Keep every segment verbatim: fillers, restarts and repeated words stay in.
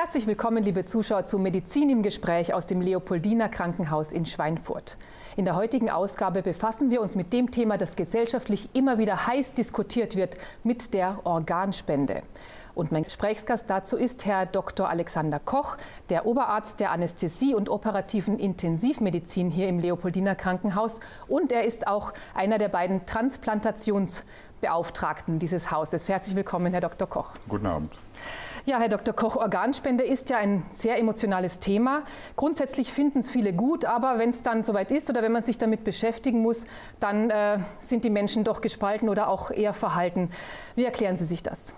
Herzlich willkommen, liebe Zuschauer, zu Medizin im Gespräch aus dem Leopoldina Krankenhaus in Schweinfurt. In der heutigen Ausgabe befassen wir uns mit dem Thema, das gesellschaftlich immer wieder heiß diskutiert wird, mit der Organspende. Und mein Gesprächsgast dazu ist Herr Doktor Alexander Koch, der Oberarzt der Anästhesie und operativen Intensivmedizin hier im Leopoldiner Krankenhaus. Und er ist auch einer der beiden Transplantationsbeauftragten dieses Hauses. Herzlich willkommen, Herr Doktor Koch. Guten Abend. Ja, Herr Doktor Koch, Organspende ist ja ein sehr emotionales Thema. Grundsätzlich finden es viele gut, aber wenn es dann soweit ist oder wenn man sich damit beschäftigen muss, dann äh, sind die Menschen doch gespalten oder auch eher verhalten. Wie erklären Sie sich das?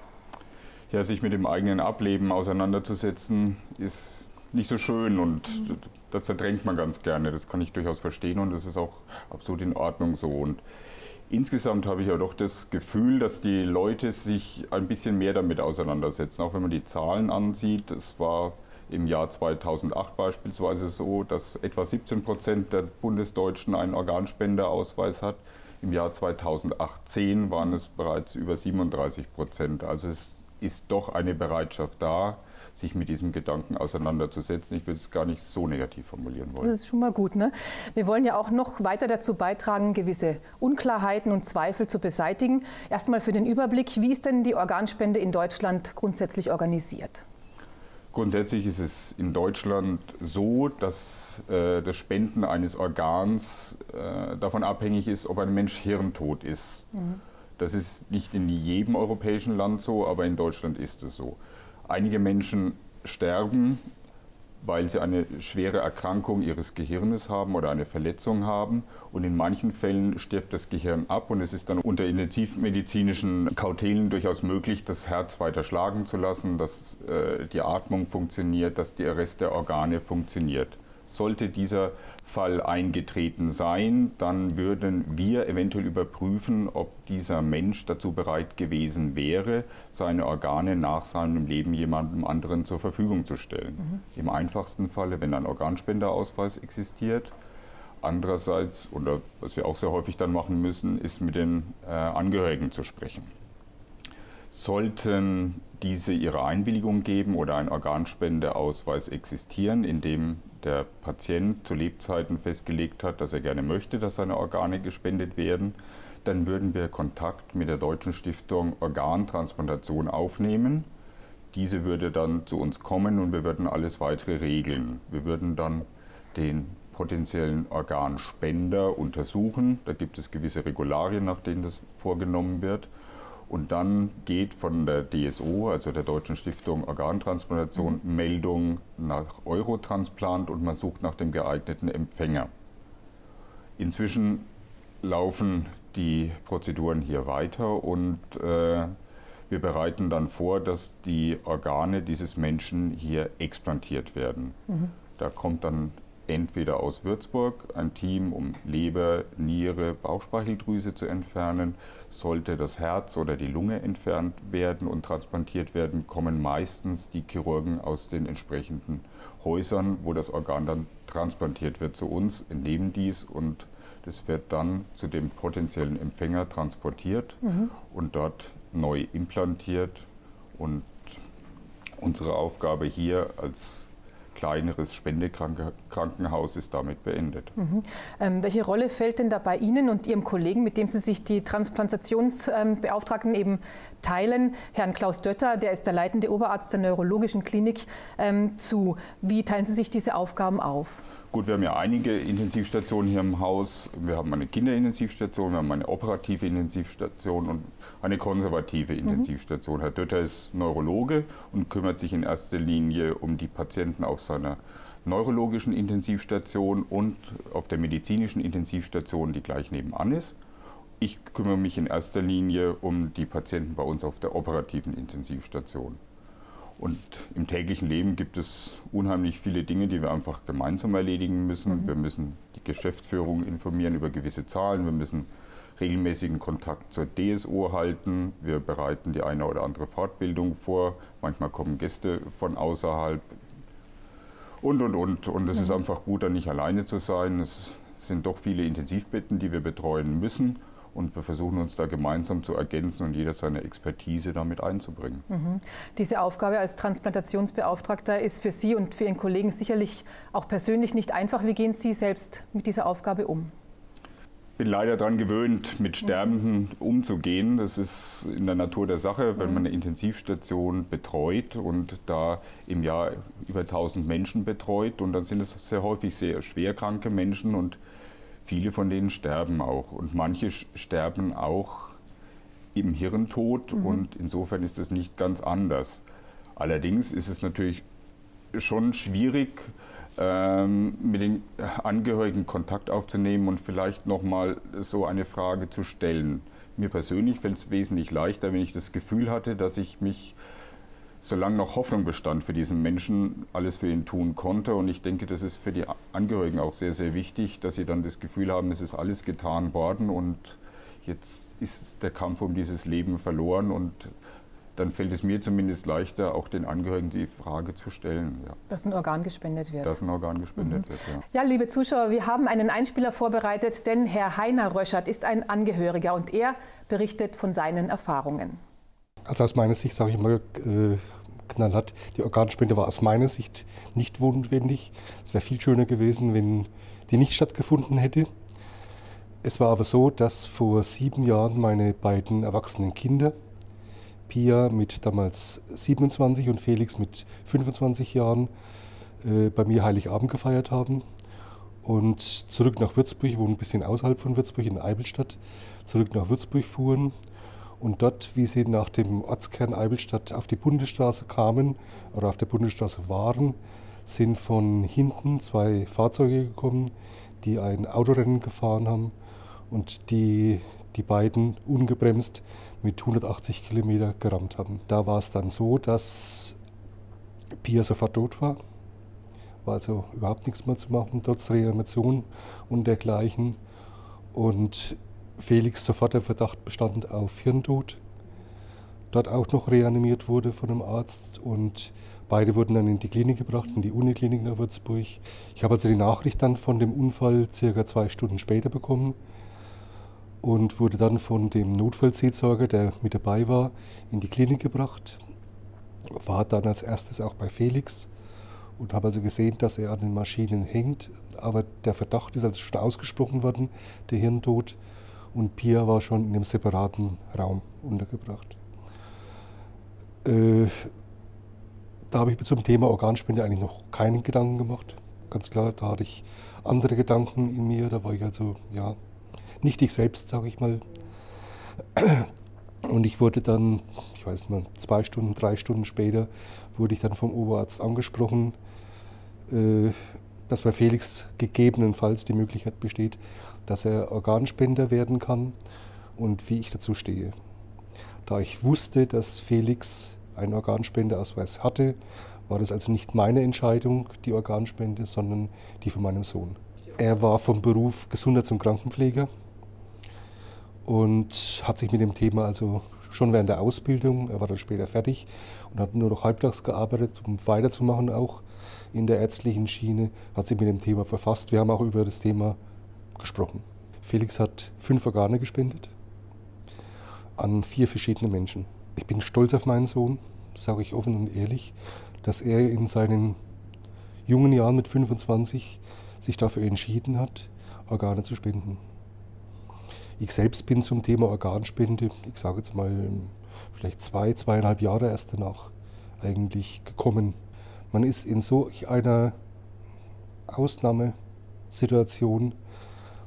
Ja, sich mit dem eigenen Ableben auseinanderzusetzen, ist nicht so schön und das verdrängt man ganz gerne. Das kann ich durchaus verstehen und das ist auch absolut in Ordnung so. Und insgesamt habe ich ja doch das Gefühl, dass die Leute sich ein bisschen mehr damit auseinandersetzen. Auch wenn man die Zahlen ansieht, es war im Jahr zweitausendacht beispielsweise so, dass etwa siebzehn Prozent der Bundesdeutschen einen Organspenderausweis hat. Im Jahr zweitausendachtzehn waren es bereits über siebenunddreißig Prozent. Also es ist doch eine Bereitschaft da, sich mit diesem Gedanken auseinanderzusetzen. Ich würde es gar nicht so negativ formulieren wollen. Das ist schon mal gut, ne? Wir wollen ja auch noch weiter dazu beitragen, gewisse Unklarheiten und Zweifel zu beseitigen. Erstmal für den Überblick, wie ist denn die Organspende in Deutschland grundsätzlich organisiert? Grundsätzlich ist es in Deutschland so, dass äh, das Spenden eines Organs äh, davon abhängig ist, ob ein Mensch hirntot ist. Mhm. Das ist nicht in jedem europäischen Land so, aber in Deutschland ist es so. Einige Menschen sterben, weil sie eine schwere Erkrankung ihres Gehirnes haben oder eine Verletzung haben. Und in manchen Fällen stirbt das Gehirn ab und es ist dann unter intensivmedizinischen Kautelen durchaus möglich, das Herz weiter schlagen zu lassen, dass äh, die Atmung funktioniert, dass der Rest der Organe funktioniert. Sollte dieser Fall eingetreten sein, dann würden wir eventuell überprüfen, ob dieser Mensch dazu bereit gewesen wäre, seine Organe nach seinem Leben jemandem anderen zur Verfügung zu stellen. Mhm. Im einfachsten Falle, wenn ein Organspenderausweis existiert. Andererseits, oder was wir auch sehr häufig dann machen müssen, ist mit den äh, Angehörigen zu sprechen. Sollten diese ihre Einwilligung geben oder ein Organspendeausweis existieren, in dem der Patient zu Lebzeiten festgelegt hat, dass er gerne möchte, dass seine Organe gespendet werden, dann würden wir Kontakt mit der Deutschen Stiftung Organtransplantation aufnehmen. Diese würde dann zu uns kommen und wir würden alles weitere regeln. Wir würden dann den potenziellen Organspender untersuchen. Da gibt es gewisse Regularien, nach denen das vorgenommen wird. Und dann geht von der D S O, also der Deutschen Stiftung Organtransplantation, Meldung nach Eurotransplant und man sucht nach dem geeigneten Empfänger. Inzwischen laufen die Prozeduren hier weiter und äh, wir bereiten dann vor, dass die Organe dieses Menschen hier explantiert werden. Mhm. Da kommt dann entweder aus Würzburg ein Team, um Leber, Niere, Bauchspeicheldrüse zu entfernen. Sollte das Herz oder die Lunge entfernt werden und transplantiert werden, kommen meistens die Chirurgen aus den entsprechenden Häusern, wo das Organ dann transplantiert wird, zu uns, entnehmen dies und das wird dann zu dem potenziellen Empfänger transportiert mhm. und dort neu implantiert. Und unsere Aufgabe hier als kleineres Spendekrankenhaus ist damit beendet. Mhm. Ähm, welche Rolle fällt denn da bei Ihnen und Ihrem Kollegen, mit dem Sie sich die Transplantationsbeauftragten ähm, eben teilen, Herrn Klaus Dötter, der ist der leitende Oberarzt der neurologischen Klinik, ähm, zu? Wie teilen Sie sich diese Aufgaben auf? Gut, wir haben ja einige Intensivstationen hier im Haus. Wir haben eine Kinderintensivstation, wir haben eine operative Intensivstation und eine konservative Intensivstation. Mhm. Herr Dötter ist Neurologe und kümmert sich in erster Linie um die Patienten auf seiner neurologischen Intensivstation und auf der medizinischen Intensivstation, die gleich nebenan ist. Ich kümmere mich in erster Linie um die Patienten bei uns auf der operativen Intensivstation. Und im täglichen Leben gibt es unheimlich viele Dinge, die wir einfach gemeinsam erledigen müssen. Mhm. Wir müssen die Geschäftsführung informieren über gewisse Zahlen, wir müssen regelmäßigen Kontakt zur D S O halten, wir bereiten die eine oder andere Fortbildung vor, manchmal kommen Gäste von außerhalb und, und, und. Und es mhm. ist einfach gut, da nicht alleine zu sein. Es sind doch viele Intensivbetten, die wir betreuen müssen. Und wir versuchen uns da gemeinsam zu ergänzen und jeder seine Expertise damit einzubringen. Mhm. Diese Aufgabe als Transplantationsbeauftragter ist für Sie und für Ihren Kollegen sicherlich auch persönlich nicht einfach. Wie gehen Sie selbst mit dieser Aufgabe um? Ich bin leider daran gewöhnt, mit Sterbenden umzugehen. Das ist in der Natur der Sache, wenn man eine Intensivstation betreut und da im Jahr über tausend Menschen betreut. Und dann sind es sehr häufig sehr schwerkranke Menschen und viele von denen sterben auch. Und manche sterben auch im Hirntod, mhm, und insofern ist das nicht ganz anders. Allerdings ist es natürlich schon schwierig, mit den Angehörigen Kontakt aufzunehmen und vielleicht nochmal so eine Frage zu stellen. Mir persönlich fällt es wesentlich leichter, wenn ich das Gefühl hatte, dass ich mich, solange noch Hoffnung bestand für diesen Menschen, alles für ihn tun konnte. Und ich denke, das ist für die Angehörigen auch sehr, sehr wichtig, dass sie dann das Gefühl haben, es ist alles getan worden und jetzt ist der Kampf um dieses Leben verloren. Und dann fällt es mir zumindest leichter, auch den Angehörigen die Frage zu stellen. Ja. Dass ein Organ gespendet wird. Dass ein Organ gespendet, mhm, wird, ja. Ja, liebe Zuschauer, wir haben einen Einspieler vorbereitet, denn Herr Heiner-Röschert ist ein Angehöriger und er berichtet von seinen Erfahrungen. Also aus meiner Sicht, sage ich mal äh, knallhart, die Organspende war aus meiner Sicht nicht notwendig. Es wäre viel schöner gewesen, wenn die nicht stattgefunden hätte. Es war aber so, dass vor sieben Jahren meine beiden erwachsenen Kinder, Pia mit damals siebenundzwanzig und Felix mit fünfundzwanzig Jahren, äh, bei mir Heiligabend gefeiert haben und zurück nach Würzburg, wo ein bisschen außerhalb von Würzburg in Eibelstadt, zurück nach Würzburg fuhren und dort, wie sie nach dem Ortskern Eibelstadt auf die Bundesstraße kamen oder auf der Bundesstraße waren, sind von hinten zwei Fahrzeuge gekommen, die ein Autorennen gefahren haben und die die beiden ungebremst mit hundertachtzig Kilometer gerammt haben. Da war es dann so, dass Pia sofort tot war. War also überhaupt nichts mehr zu machen, trotz Reanimation und dergleichen. Und Felix sofort der Verdacht bestand auf Hirntod. Dort auch noch reanimiert wurde von einem Arzt und beide wurden dann in die Klinik gebracht, in die Uniklinik nach Würzburg. Ich habe also die Nachricht dann von dem Unfall circa zwei Stunden später bekommen und wurde dann von dem Notfallseelsorger, der mit dabei war, in die Klinik gebracht. War dann als erstes auch bei Felix und habe also gesehen, dass er an den Maschinen hängt. Aber der Verdacht ist also schon ausgesprochen worden, der Hirntod. Und Pia war schon in einem separaten Raum untergebracht. Äh, da habe ich zum Thema Organspende eigentlich noch keinen Gedanken gemacht. Ganz klar, da hatte ich andere Gedanken in mir, da war ich also, ja, nicht ich selbst, sage ich mal. Und ich wurde dann, ich weiß nicht mal, zwei Stunden, drei Stunden später, wurde ich dann vom Oberarzt angesprochen, dass bei Felix gegebenenfalls die Möglichkeit besteht, dass er Organspender werden kann und wie ich dazu stehe. Da ich wusste, dass Felix einen Organspenderausweis hatte, war das also nicht meine Entscheidung, die Organspende, sondern die von meinem Sohn. Er war vom Beruf Gesundheits- und Krankenpfleger und hat sich mit dem Thema also schon während der Ausbildung, er war dann später fertig und hat nur noch halbtags gearbeitet, um weiterzumachen auch in der ärztlichen Schiene, hat sich mit dem Thema befasst. Wir haben auch über das Thema gesprochen. Felix hat fünf Organe gespendet an vier verschiedene Menschen. Ich bin stolz auf meinen Sohn, sage ich offen und ehrlich, dass er in seinen jungen Jahren mit fünfundzwanzig sich dafür entschieden hat, Organe zu spenden. Ich selbst bin zum Thema Organspende, ich sage jetzt mal, vielleicht zwei, zweieinhalb Jahre erst danach eigentlich gekommen. Man ist in solch einer Ausnahmesituation,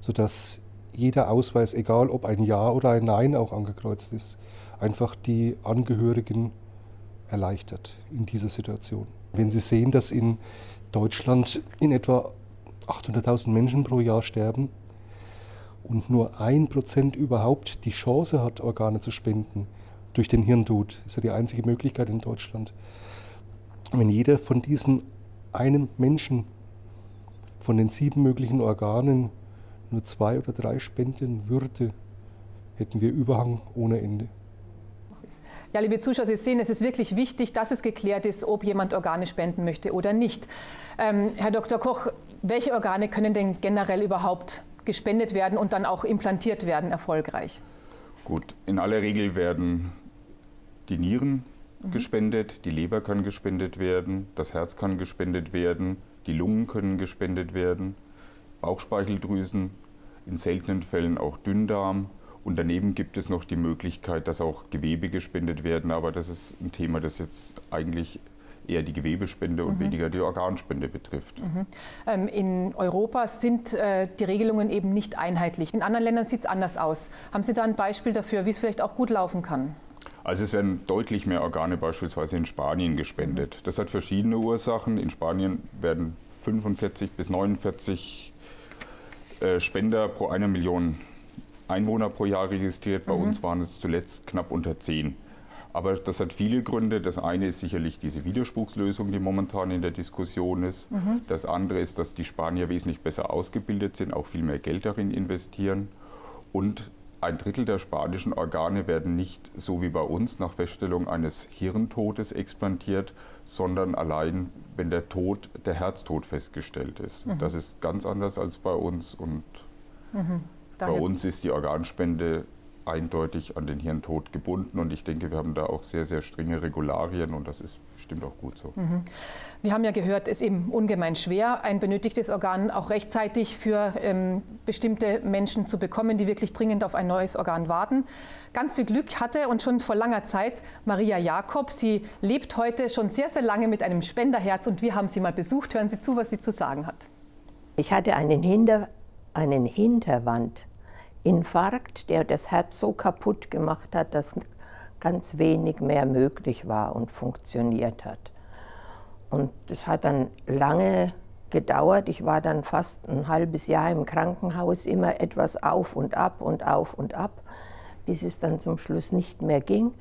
sodass jeder Ausweis, egal ob ein Ja oder ein Nein auch angekreuzt ist, einfach die Angehörigen erleichtert in dieser Situation. Wenn Sie sehen, dass in Deutschland in etwa achthunderttausend Menschen pro Jahr sterben und nur ein Prozent überhaupt die Chance hat, Organe zu spenden durch den Hirntod. Das ist ja die einzige Möglichkeit in Deutschland. Wenn jeder von diesen einem Menschen, von den sieben möglichen Organen, nur zwei oder drei spenden würde, hätten wir Überhang ohne Ende. Ja, liebe Zuschauer, Sie sehen, es ist wirklich wichtig, dass es geklärt ist, ob jemand Organe spenden möchte oder nicht. Ähm, Herr Doktor Koch, welche Organe können denn generell überhaupt gespendet werden und dann auch implantiert werden erfolgreich? Gut, in aller Regel werden die Nieren mhm. gespendet, die Leber kann gespendet werden, das Herz kann gespendet werden, die Lungen können gespendet werden, Bauchspeicheldrüsen, in seltenen Fällen auch Dünndarm. Und daneben gibt es noch die Möglichkeit, dass auch Gewebe gespendet werden, aber das ist ein Thema, das jetzt eigentlich eher die Gewebespende und mhm. weniger die Organspende betrifft. Mhm. Ähm, in Europa sind äh, die Regelungen eben nicht einheitlich. In anderen Ländern sieht es anders aus. Haben Sie da ein Beispiel dafür, wie es vielleicht auch gut laufen kann? Also es werden deutlich mehr Organe beispielsweise in Spanien gespendet. Das hat verschiedene Ursachen. In Spanien werden fünfundvierzig bis neunundvierzig äh, Spender pro einer Million Einwohner pro Jahr registriert. Bei mhm. uns waren es zuletzt knapp unter zehn. Aber das hat viele Gründe. Das eine ist sicherlich diese Widerspruchslösung, die momentan in der Diskussion ist. Mhm. Das andere ist, dass die Spanier wesentlich besser ausgebildet sind, auch viel mehr Geld darin investieren. Und ein Drittel der spanischen Organe werden nicht, so wie bei uns, nach Feststellung eines Hirntodes explantiert, sondern allein, wenn der Tod, der Herztod festgestellt ist. Mhm. Das ist ganz anders als bei uns. Und mhm. Daher bei uns ist die Organspende eindeutig an den Hirntod gebunden und ich denke, wir haben da auch sehr, sehr strenge Regularien und das ist bestimmt auch gut so. Mhm. Wir haben ja gehört, es ist eben ungemein schwer, ein benötigtes Organ auch rechtzeitig für ähm, bestimmte Menschen zu bekommen, die wirklich dringend auf ein neues Organ warten. Ganz viel Glück hatte und schon vor langer Zeit Maria Jakob. Sie lebt heute schon sehr, sehr lange mit einem Spenderherz und wir haben sie mal besucht. Hören Sie zu, was sie zu sagen hat. Ich hatte einen, Hinter, einen Hinterwand. Infarkt, der das Herz so kaputt gemacht hat, dass ganz wenig mehr möglich war und funktioniert hat. Und das hat dann lange gedauert. Ich war dann fast ein halbes Jahr im Krankenhaus, immer etwas auf und ab und auf und ab, bis es dann zum Schluss nicht mehr ging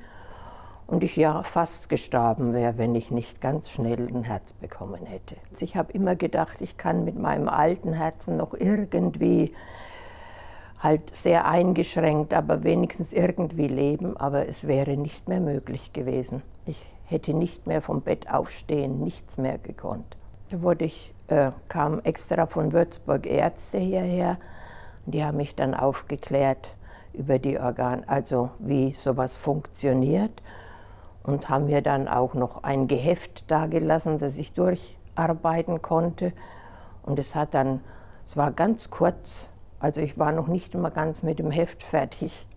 und ich ja fast gestorben wäre, wenn ich nicht ganz schnell ein Herz bekommen hätte. Ich habe immer gedacht, ich kann mit meinem alten Herzen noch irgendwie halt sehr eingeschränkt, aber wenigstens irgendwie leben, aber es wäre nicht mehr möglich gewesen. Ich hätte nicht mehr vom Bett aufstehen, nichts mehr gekonnt. Da wurde ich, äh, kamen extra von Würzburg Ärzte hierher, und die haben mich dann aufgeklärt über die Organe, also wie sowas funktioniert und haben mir dann auch noch ein Geheft dagelassen, das ich durcharbeiten konnte und es hat dann, es war ganz kurz, also ich war noch nicht immer ganz mit dem Heft fertig,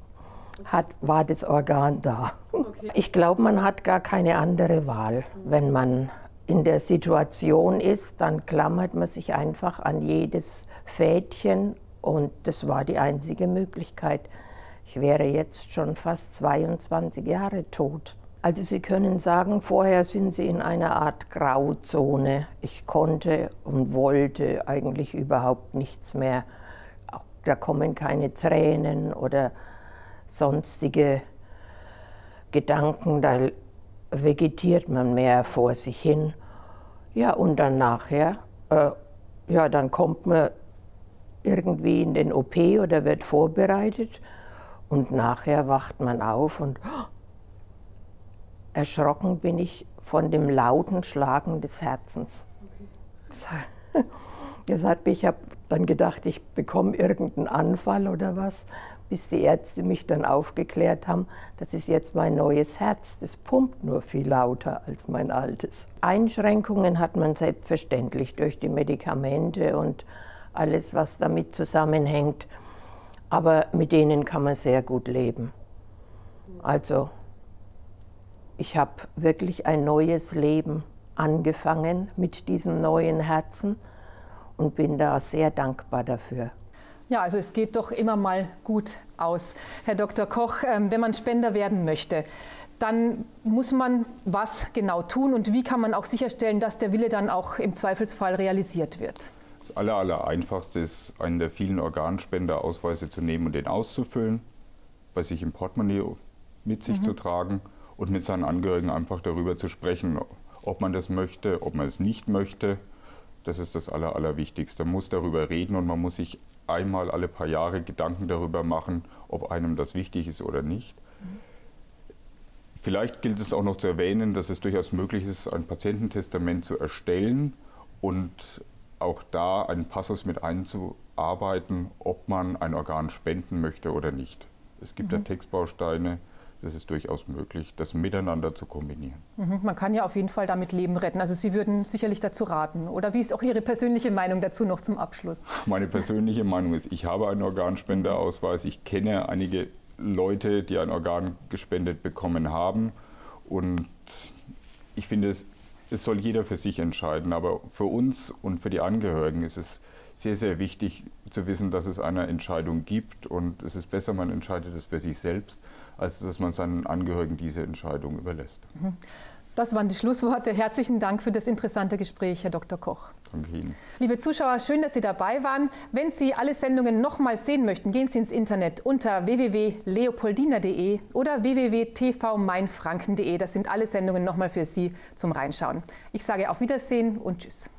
hat, war das Organ da. Okay. Ich glaube, man hat gar keine andere Wahl. Wenn man in der Situation ist, dann klammert man sich einfach an jedes Fädchen und das war die einzige Möglichkeit. Ich wäre jetzt schon fast zweiundzwanzig Jahre tot. Also Sie können sagen, vorher sind Sie in einer Art Grauzone. Ich konnte und wollte eigentlich überhaupt nichts mehr. Da kommen keine Tränen oder sonstige Gedanken, da vegetiert man mehr vor sich hin. Ja, und dann nachher, äh, ja, dann kommt man irgendwie in den O P oder wird vorbereitet und nachher wacht man auf und oh, erschrocken bin ich von dem lauten Schlagen des Herzens. Das hat, das hat mich, ich habe dann gedacht, ich bekomme irgendeinen Anfall oder was, bis die Ärzte mich dann aufgeklärt haben, das ist jetzt mein neues Herz, das pumpt nur viel lauter als mein altes. Einschränkungen hat man selbstverständlich durch die Medikamente und alles, was damit zusammenhängt, aber mit denen kann man sehr gut leben. Also ich habe wirklich ein neues Leben angefangen mit diesem neuen Herzen. Und bin da sehr dankbar dafür. Ja, also es geht doch immer mal gut aus. Herr Doktor Koch, wenn man Spender werden möchte, dann muss man was genau tun und wie kann man auch sicherstellen, dass der Wille dann auch im Zweifelsfall realisiert wird? Das aller, aller Einfachste ist, einen der vielen Organspenderausweise zu nehmen und den auszufüllen, bei sich im Portemonnaie mit sich mhm. zu tragen und mit seinen Angehörigen einfach darüber zu sprechen, ob man das möchte, ob man es nicht möchte. Das ist das Aller, Allerwichtigste. Man muss darüber reden und man muss sich einmal alle paar Jahre Gedanken darüber machen, ob einem das wichtig ist oder nicht. Vielleicht gilt es auch noch zu erwähnen, dass es durchaus möglich ist, ein Patiententestament zu erstellen und auch da einen Passus mit einzuarbeiten, ob man ein Organ spenden möchte oder nicht. Es gibt mhm. ja Textbausteine, das ist durchaus möglich, das miteinander zu kombinieren. Mhm. Man kann ja auf jeden Fall damit Leben retten. Also Sie würden sicherlich dazu raten. Oder wie ist auch Ihre persönliche Meinung dazu noch zum Abschluss? Meine persönliche Meinung ist, ich habe einen Organspenderausweis. Ich kenne einige Leute, die ein Organ gespendet bekommen haben. Und ich finde, es, es soll jeder für sich entscheiden. Aber für uns und für die Angehörigen ist es sehr, sehr wichtig zu wissen, dass es eine Entscheidung gibt. Und es ist besser, man entscheidet es für sich selbst, als dass man seinen Angehörigen diese Entscheidung überlässt. Das waren die Schlussworte. Herzlichen Dank für das interessante Gespräch, Herr Doktor Koch. Danke Ihnen. Liebe Zuschauer, schön, dass Sie dabei waren. Wenn Sie alle Sendungen nochmals sehen möchten, gehen Sie ins Internet unter w w w punkt leopoldina punkt de oder w w w punkt t v meinfranken punkt de. Das sind alle Sendungen nochmal für Sie zum Reinschauen. Ich sage auf Wiedersehen und Tschüss.